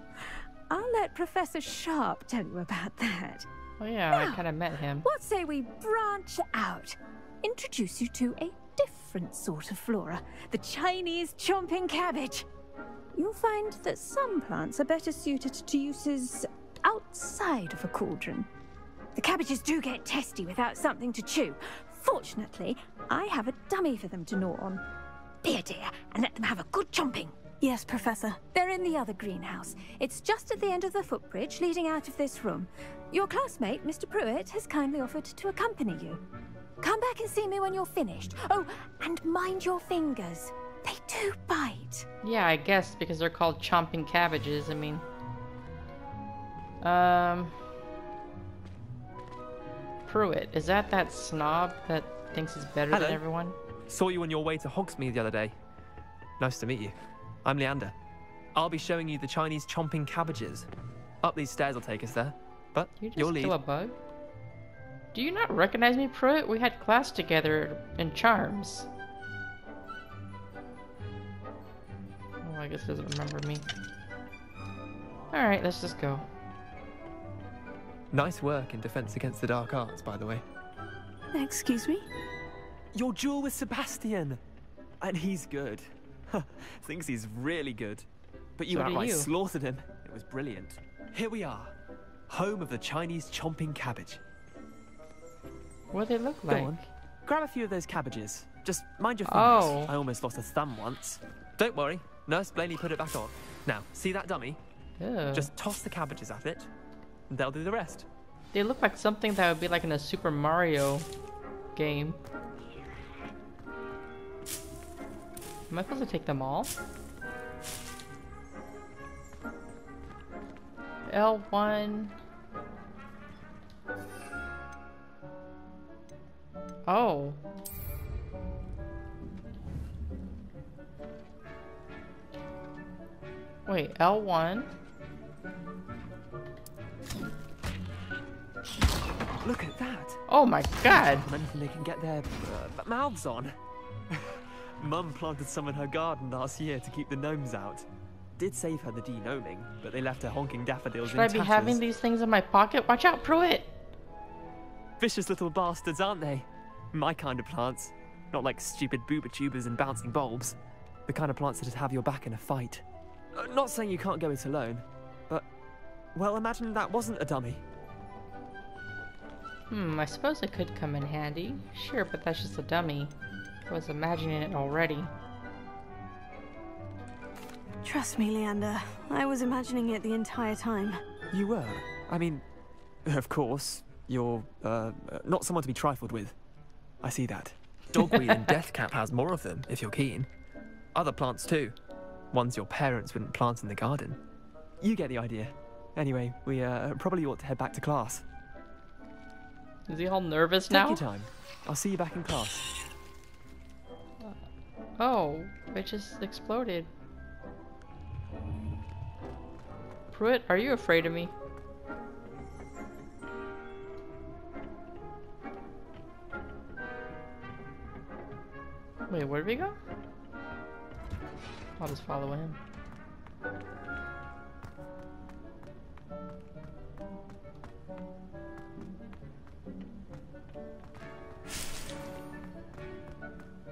I'll let Professor Sharp tell you about that. Well, yeah, now, I kind of met him. What say we branch out? Introduce you to a different sort of flora, the Chinese chomping cabbage. You'll find that some plants are better suited to uses outside of a cauldron. The cabbages do get testy without something to chew. Fortunately, I have a dummy for them to gnaw on. Be a dear and let them have a good chomping. Yes, Professor. They're in the other greenhouse. It's just at the end of the footbridge leading out of this room. Your classmate, Mr. Prewett, has kindly offered to accompany you. Come back and see me when you're finished. Oh, and mind your fingers. They do bite. Yeah, I guess because they're called chomping cabbages. I mean... Prewett, is that snob that thinks he's better than everyone? Saw you on your way to Hogsmeade the other day. Nice to meet you. I'm Leander. I'll be showing you the Chinese chomping cabbages. Up these stairs will take us there. But you'll leave. Kill a bug? Do you not recognize me, Prewett? We had class together in Charms. Oh, I guess he doesn't remember me. Alright, let's just go. Nice work in Defense Against the Dark Arts, by the way. Excuse me? Your duel with Sebastian! And he's good. Thinks he's really good. But you outright slaughtered him. It was brilliant. Here we are. Home of the Chinese chomping cabbage. What do they look like? Go on. Grab a few of those cabbages. Just mind your fingers. Oh. I almost lost a thumb once. Don't worry. Nurse Blaney put it back on. Now, see that dummy? Ew. Just toss the cabbages at it. And they'll do the rest. They look like something that would be like in a Super Mario game. Am I supposed to take them all? L1... Oh. Wait, L1. Look at that. Oh my God. They can get their mouths on. Mum planted some in her garden last year to keep the gnomes out. Did save her the denoming, but they left her honking daffodils in tatters. Should I be having these things in my pocket? Watch out, Prewett! Vicious little bastards, aren't they? My kind of plants. Not like stupid booba tubers and bouncing bulbs. The kind of plants that have your back in a fight. Not saying you can't go it alone, but... well, imagine that wasn't a dummy. I suppose it could come in handy. Sure, but that's just a dummy. I was imagining it already. Trust me, Leander. I was imagining it the entire time. You were? I mean, of course, you're not someone to be trifled with. I see that. Dogweed and Deathcap has more of them, if you're keen. Other plants too. Ones your parents wouldn't plant in the garden. You get the idea. Anyway, we probably ought to head back to class. Is he all nervous now? Take your time. I'll see you back in class. Oh, it just exploded. Prewett, are you afraid of me? Wait, where did we go? I'll just follow him.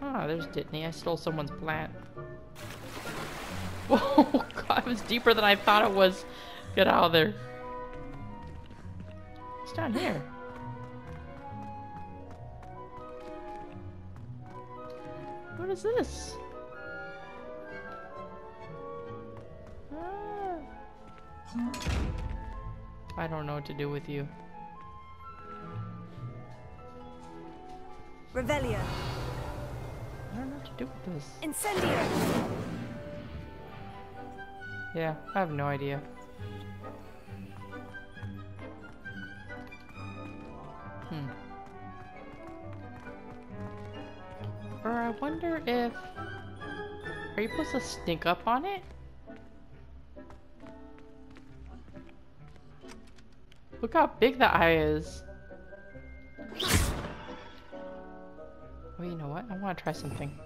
Ah, there's Dittany. I stole someone's plant. Whoa, God, it was deeper than I thought it was. Get out of there. It's down here. What is this? Ah. I don't know what to do with you. Revelio. I don't know what to do with this. Incendio. Yeah, I have no idea. Or I wonder if... are you supposed to sneak up on it? Look how big the eye is. Well, you know what? I want to try something.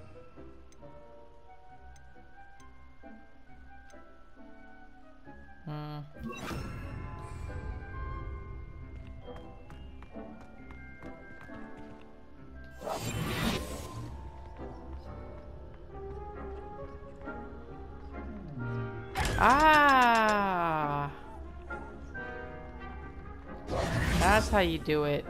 Ah, that's how you do it.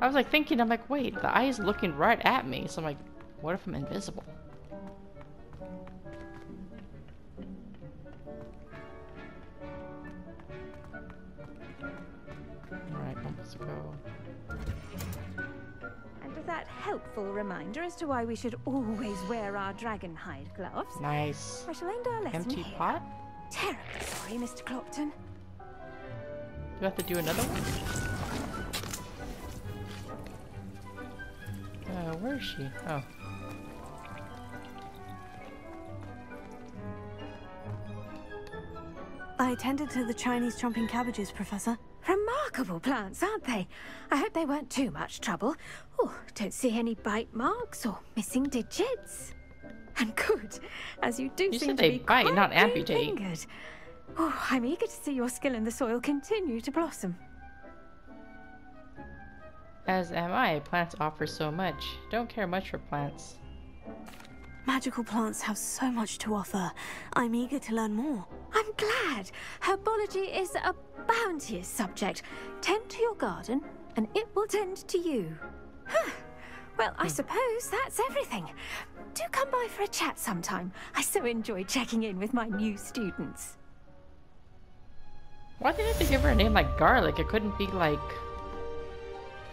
I was like thinking, I'm like, wait, the eye is looking right at me, so I'm like, what if I'm invisible? Reminder as to why we should always wear our dragon hide gloves. Nice. I shall end our lesson empty here. Pot? Terribly sorry, Mr. Clopton. Do I have to do another one? Where is she? Oh. I attended to the Chinese chomping cabbages, Professor. Remarkable plants, aren't they? I hope they weren't too much trouble. Oh, don't see any bite marks or missing digits. And good, as you do seem to be quite bite, not amputate. Oh, I'm eager to see your skill in the soil continue to blossom. As am I. Plants offer so much. Don't care much for plants. Magical plants have so much to offer. I'm eager to learn more. I'm glad. Herbology is a bounteous subject. Tend to your garden, and it will tend to you. Huh. Well, I suppose that's everything. Do come by for a chat sometime. I so enjoy checking in with my new students. Why did I have to give her a name like Garlic? It couldn't be like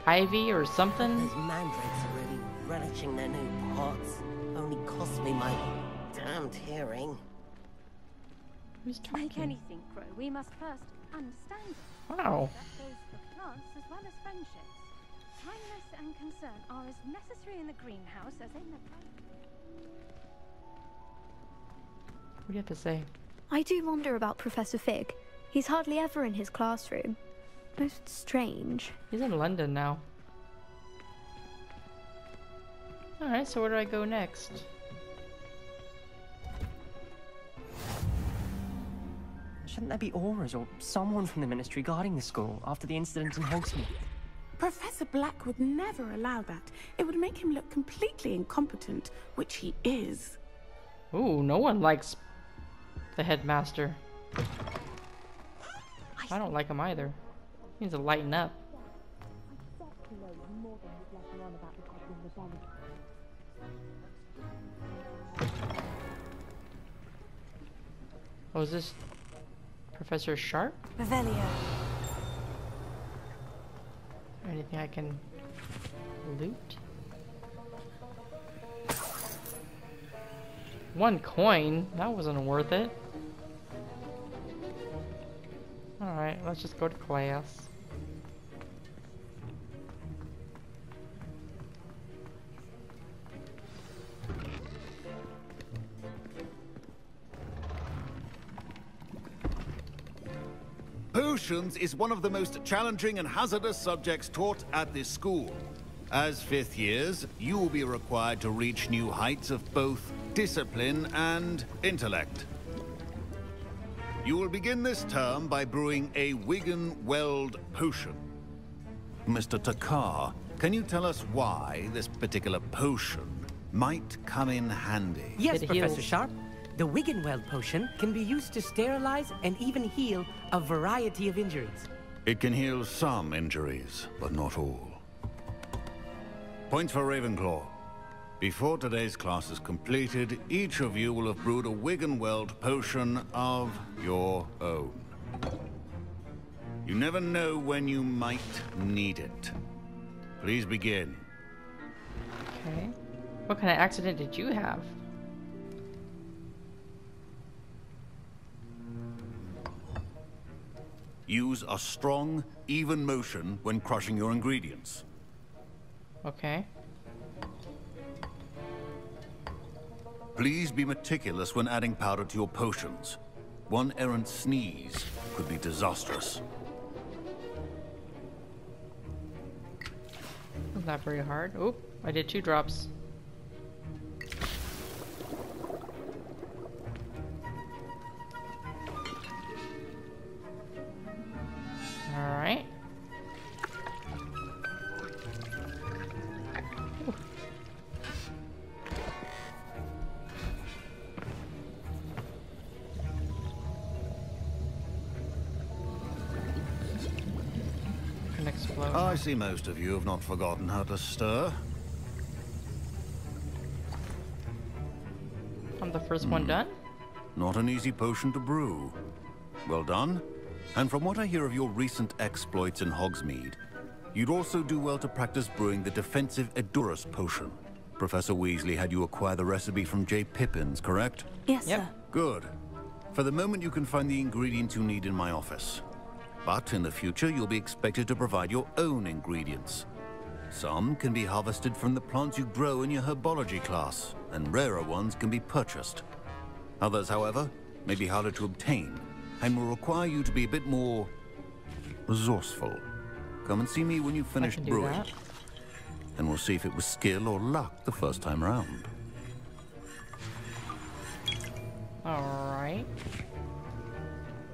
Ivy or something. Those mandrakes are really relishing their new pots. Only cost me my damned hearing. Who's talking? Make anything grow, we must first understand it. Wow. That goes for plants as well as friendships. Kindness and concern are as necessary in the greenhouse as in the garden. What do you have to say? I do wonder about Professor Fig. He's hardly ever in his classroom. Most strange. He's in London now. Alright, so where do I go next? Shouldn't there be auras or someone from the ministry guarding the school after the incident in Hogsmeade? Professor Black would never allow that. It would make him look completely incompetent, which he is. Ooh, no one likes the headmaster. I don't like him either. He needs to lighten up. Oh, is this Professor Sharp? Revelio. Anything I can loot? 1 coin? That wasn't worth it. Alright, let's just go to class. Potions is one of the most challenging and hazardous subjects taught at this school. As 5th years, you will be required to reach new heights of both discipline and intellect. You will begin this term by brewing a Wiggenweld potion. Mr. Takar, can you tell us why this particular potion might come in handy? Yes, Professor Sharp. The Wiggenweld potion can be used to sterilize and even heal a variety of injuries. It can heal some injuries, but not all. Points for Ravenclaw. Before today's class is completed, each of you will have brewed a Wiggenweld potion of your own. You never know when you might need it. Please begin. Okay. What kind of accident did you have? Use a strong, even motion when crushing your ingredients. Okay. Please be meticulous when adding powder to your potions. One errant sneeze could be disastrous. Not very hard. Oh, I did 2 drops. Alright. Can explode. I see most of you have not forgotten how to stir. I'm the first one done? Not an easy potion to brew. Well done. And from what I hear of your recent exploits in Hogsmeade, you'd also do well to practice brewing the defensive Edurus potion. Professor Weasley had you acquire the recipe from J. Pippin's, correct? Yes, yep. Sir. Good. For the moment, you can find the ingredients you need in my office. But in the future, you'll be expected to provide your own ingredients. Some can be harvested from the plants you grow in your herbology class, and rarer ones can be purchased. Others, however, may be harder to obtain, and will require you to be a bit more resourceful. Come and see me when you've finished brewing. That. And we'll see if it was skill or luck the first time round. Alright.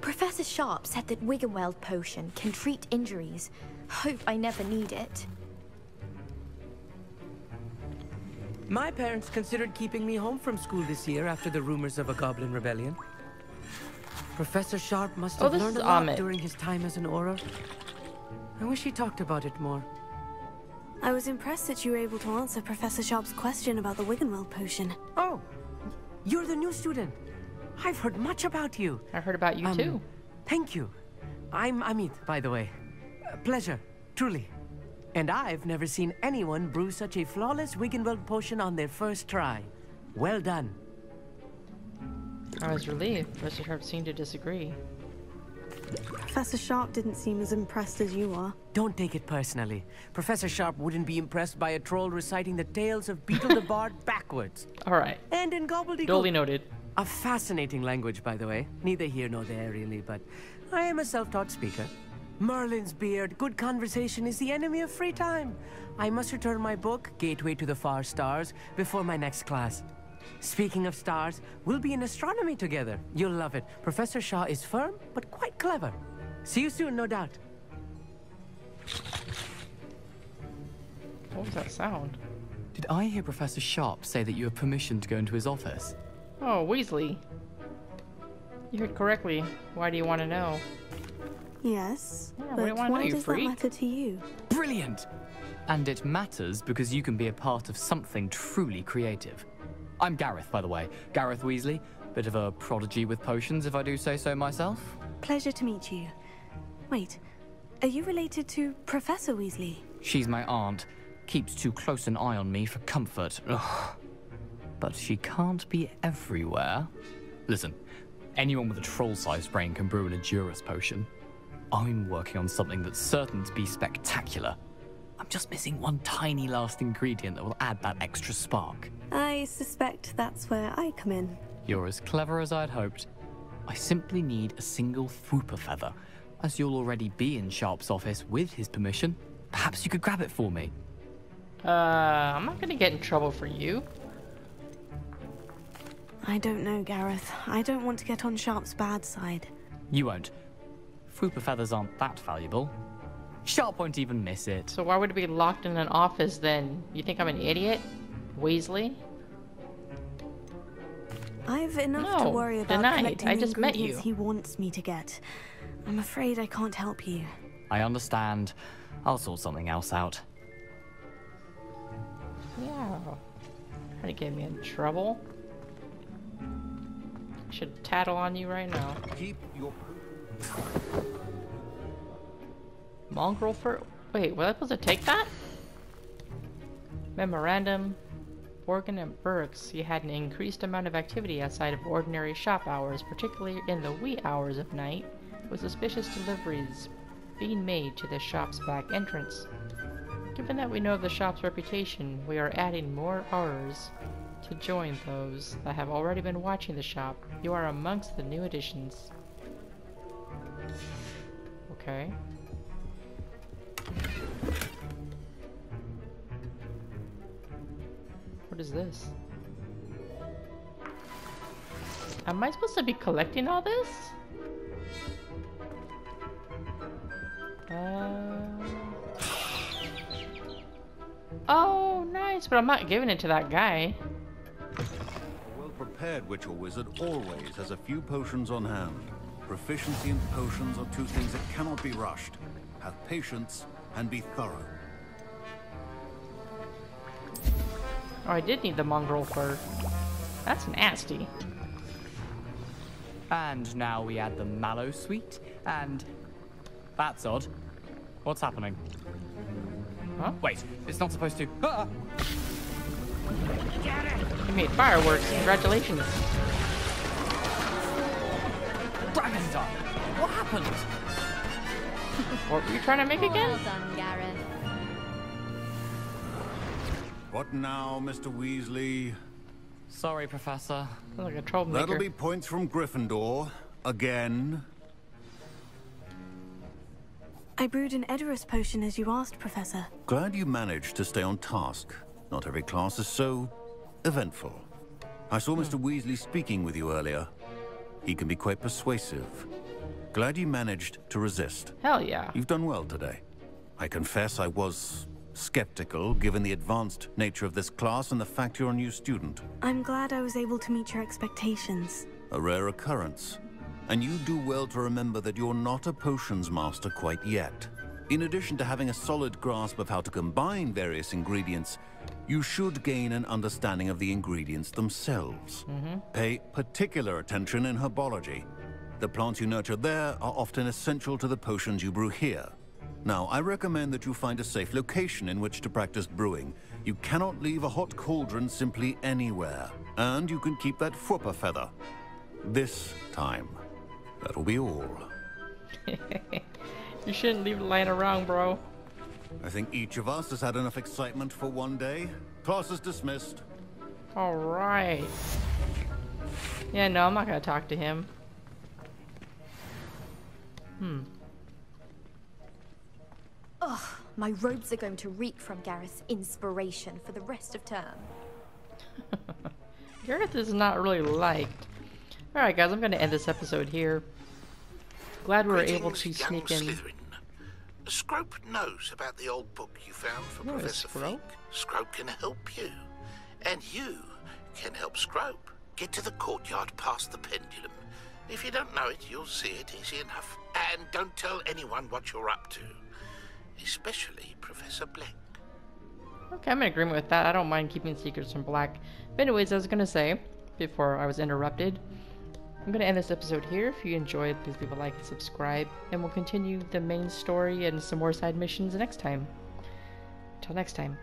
Professor Sharp said that Wiggenweld potion can treat injuries. Hope I never need it. My parents considered keeping me home from school this year after the rumors of a goblin rebellion. Professor Sharp must have learned a lot during his time as an aura. I wish he talked about it more. I was impressed that you were able to answer Professor Sharp's question about the Wiggenweld potion. Oh, you're the new student. I've heard much about you. I heard about you too. Thank you. I'm Amit, by the way. A pleasure, truly. And I've never seen anyone brew such a flawless Wiggenweld potion on their first try. Well done. I was relieved. Professor Sharp seemed to disagree. Professor Sharp didn't seem as impressed as you are. Don't take it personally. Professor Sharp wouldn't be impressed by a troll reciting the tales of Beetle the Bard backwards. All right. And in gobbledygook. Duly noted. A fascinating language, by the way. Neither here nor there, really, but I am a self-taught speaker. Merlin's beard, good conversation is the enemy of free time. I must return my book, Gateway to the Far Stars, before my next class. Speaking of stars, we'll be in astronomy together. You'll love it. Professor Shaw is firm, but quite clever. See you soon, no doubt. What was that sound? Did I hear Professor Sharp say that you have permission to go into his office? Oh, Weasley. You heard correctly. Why do you want to know? Yes, yeah, but why does that matter to you? Brilliant! And it matters because you can be a part of something truly creative. I'm Gareth, by the way. Gareth Weasley. Bit of a prodigy with potions, if I do say so myself. Pleasure to meet you. Wait, are you related to Professor Weasley? She's my aunt. Keeps too close an eye on me for comfort. Ugh. But she can't be everywhere. Listen, anyone with a troll-sized brain can brew an Adurus potion. I'm working on something that's certain to be spectacular. I'm just missing one tiny last ingredient that will add that extra spark. I suspect that's where I come in. You're as clever as I'd hoped. I simply need a single Fwooper feather. As you'll already be in Sharp's office with his permission, perhaps you could grab it for me. I'm not gonna get in trouble for you. I don't know, Gareth. I don't want to get on Sharp's bad side. You won't. Fwooper feathers aren't that valuable. Sharp won't even miss it. So why would it be locked in an office then? You think I'm an idiot? Weasley? I've enough to worry about collecting ingredients he wants me to get. I'm afraid I can't help you. I understand. I'll sort something else out. Yeah. Trying to get me in trouble. Should tattle on you right now. Keep your... Mongrel fur? Wait, was I supposed to take that? Memorandum. Morgan and Burks, you had an increased amount of activity outside of ordinary shop hours, particularly in the wee hours of night, with suspicious deliveries being made to the shop's back entrance. Given that we know of the shop's reputation, we are adding more hours to join those that have already been watching the shop. You are amongst the new additions. Okay. What is this? Am I supposed to be collecting all this? Oh, nice, but I'm not giving it to that guy. Well prepared witch or wizard always has a few potions on hand. Proficiency and potions are two things that cannot be rushed. Have patience and be thorough. Oh, I did need the mongrel fur. That's nasty. And now we add the Mallowsweet, and... That's odd. What's happening? Huh? Wait, it's not supposed to... Ah! You made fireworks, congratulations. Dragon's Dark! What happened? What were you trying to make again? Well done, Gareth. What now, Mr. Weasley? Sorry, Professor. I'm like a troublemaker. That'll be points from Gryffindor. Again. I brewed an Edorus potion as you asked, Professor. Glad you managed to stay on task. Not every class is so eventful. I saw Mr. Weasley speaking with you earlier. He can be quite persuasive. Glad you managed to resist. Hell yeah. You've done well today. I confess I was... skeptical, given the advanced nature of this class and the fact you're a new student. I'm glad I was able to meet your expectations. A rare occurrence. And you do well to remember that you're not a potions master quite yet. In addition to having a solid grasp of how to combine various ingredients, you should gain an understanding of the ingredients themselves. Pay particular attention in herbology. The plants you nurture there are often essential to the potions you brew here. Now, I recommend that you find a safe location in which to practice brewing. You cannot leave a hot cauldron simply anywhere. And you can keep that Fwooper feather. This time. That'll be all. You shouldn't leave it lying around, bro. I think each of us has had enough excitement for one day. Class is dismissed. Alright. Yeah, no, I'm not gonna talk to him. My robes are going to reek from Gareth's inspiration for the rest of term. Gareth is not really liked. Alright guys, I'm going to end this episode here. Glad we were able to sneak in. Slytherin. Scrope knows about the old book you found for Professor Fig. Scrope can help you. And you can help Scrope. Get to the courtyard past the pendulum. If you don't know it, you'll see it easy enough. And don't tell anyone what you're up to. Especially Professor Black. Okay, I'm in agreement with that. I don't mind keeping secrets from Black. But anyways, I was going to say, before I was interrupted, I'm going to end this episode here. If you enjoyed, please leave a like and subscribe. And we'll continue the main story and some more side missions next time. Till next time.